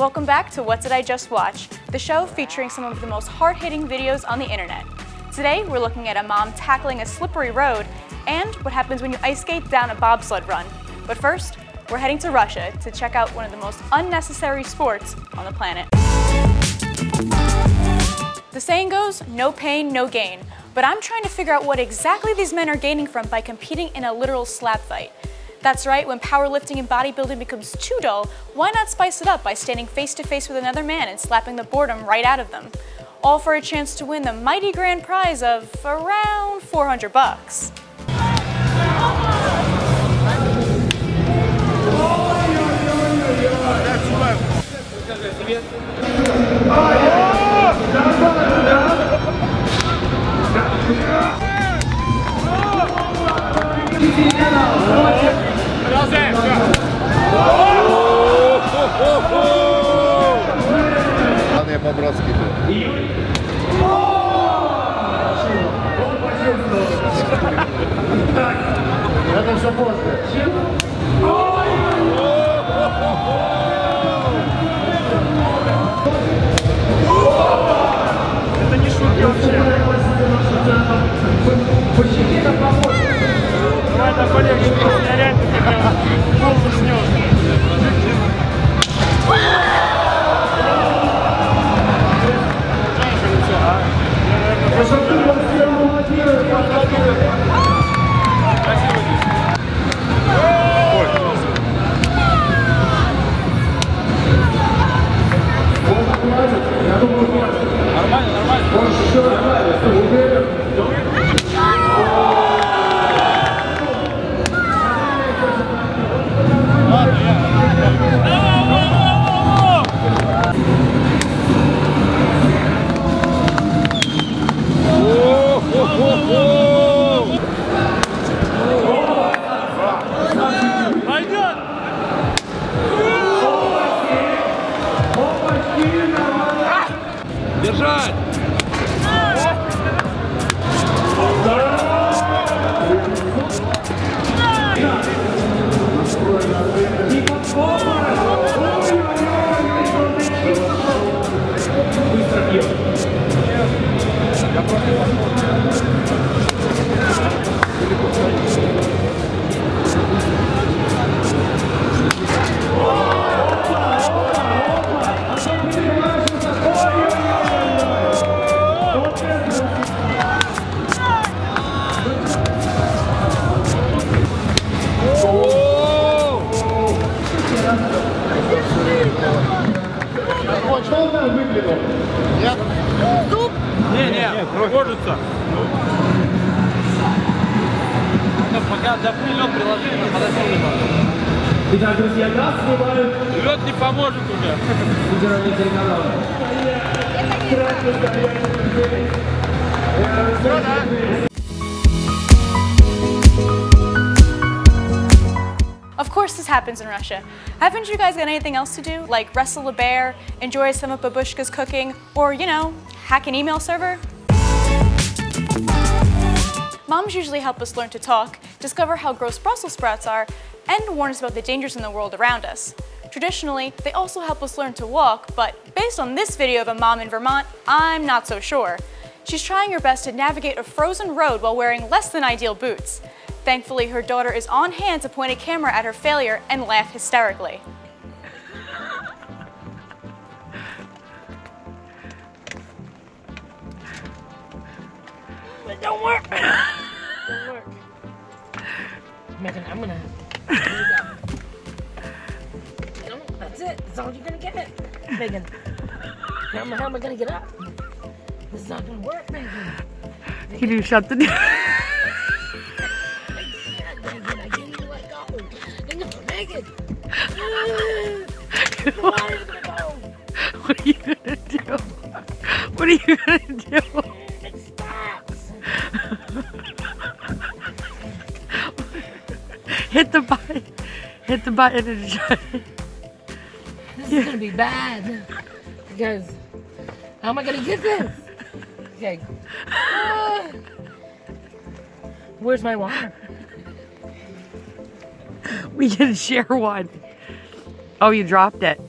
Welcome back to What Did I Just Watch?, the show featuring some of the most hard-hitting videos on the internet. Today, we're looking at a mom tackling a slippery road and what happens when you ice skate down a bobsled run. But first, we're heading to Russia to check out one of the most unnecessary sports on the planet. The saying goes, no pain, no gain. But I'm trying to figure out what exactly these men are gaining from by competing in a literal slap fight. That's right, when powerlifting and bodybuilding becomes too dull, why not spice it up by standing face to face with another man and slapping the boredom right out of them? All for a chance to win the mighty grand prize of around $400. Итак, друзья, нас снимают. Лед не поможет уже. Федеральный телеканал. Of course, this happens in Russia. Haven't you guys got anything else to do? Like wrestle a bear, enjoy some of Babushka's cooking, or, you know, hack an email server? Moms usually help us learn to talk, discover how gross Brussels sprouts are, and warn us about the dangers in the world around us. Traditionally, they also help us learn to walk, but based on this video of a mom in Vermont, I'm not so sure. She's trying her best to navigate a frozen road while wearing less than ideal boots. Thankfully, her daughter is on hand to point a camera at her failure and laugh hysterically. It don't work! Megan, I'm gonna. That's it. That's all you're gonna get, Megan. How am I gonna get up? This is not gonna work, Megan. Can you shut the door? I can't let go. Megan. The water's gonna go. What are you gonna do? What are you gonna do? Hit the button and shut it. This is gonna be bad because how am I gonna get this? Okay. Where's my water? We can share one. Oh, you dropped it.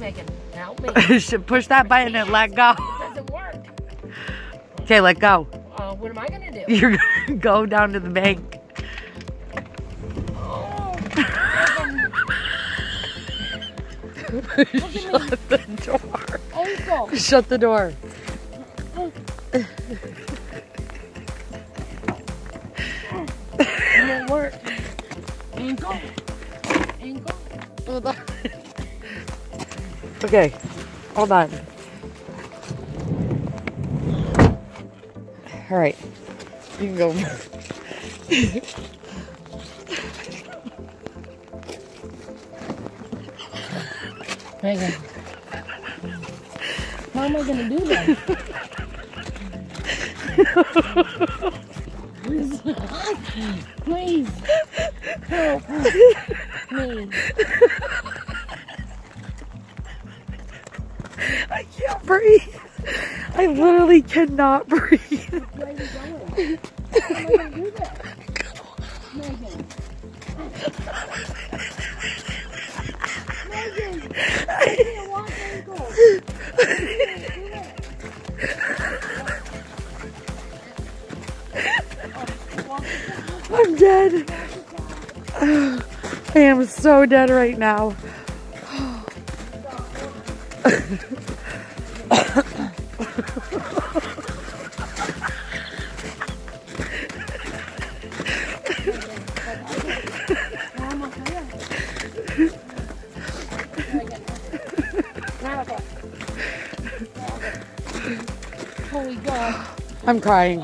Megan, help me. You should push that button and let go. It doesn't work. Okay, let go. What am I going to do? You're going to go down to the bank. Oh, Megan. Shut the door. Oh, shut the door. Oh. It worked. Ankle. Hold on. Okay, hold on. All right, you can go. Megan, how am I gonna do that? Please, help me. I can't breathe. I literally cannot breathe. Where are you going? How am I going to do that? Megan. Megan. I can't walk ankles. I'm dead. I am so dead right now. Holy God. I'm crying.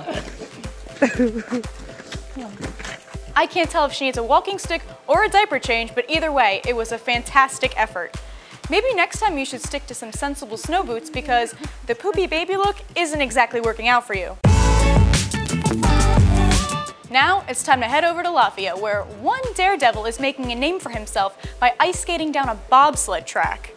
I can't tell if she needs a walking stick or a diaper change, but either way, it was a fantastic effort. Maybe next time you should stick to some sensible snow boots because the poopy baby look isn't exactly working out for you. Now it's time to head over to Lafayette, where one daredevil is making a name for himself by ice skating down a bobsled track.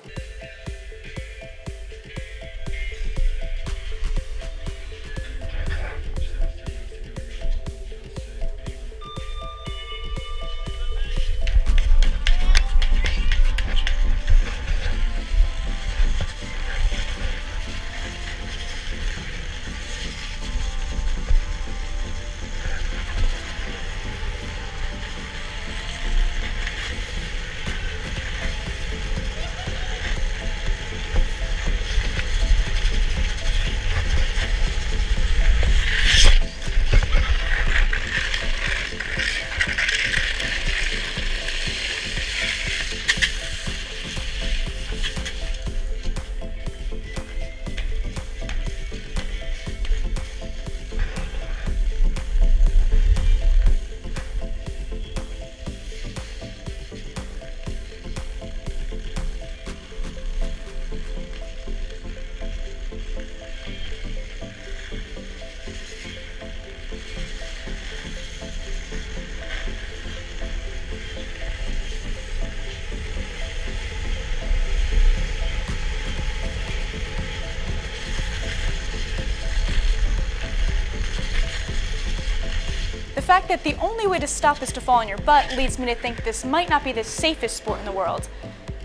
The fact that the only way to stop is to fall on your butt leads me to think this might not be the safest sport in the world.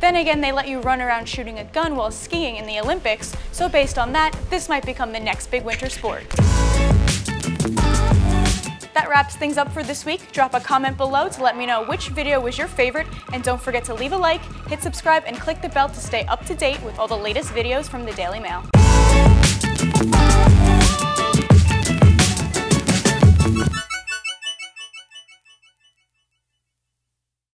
Then again, they let you run around shooting a gun while skiing in the Olympics, so based on that, this might become the next big winter sport. That wraps things up for this week. Drop a comment below to let me know which video was your favorite, and don't forget to leave a like, hit subscribe, and click the bell to stay up to date with all the latest videos from the Daily Mail.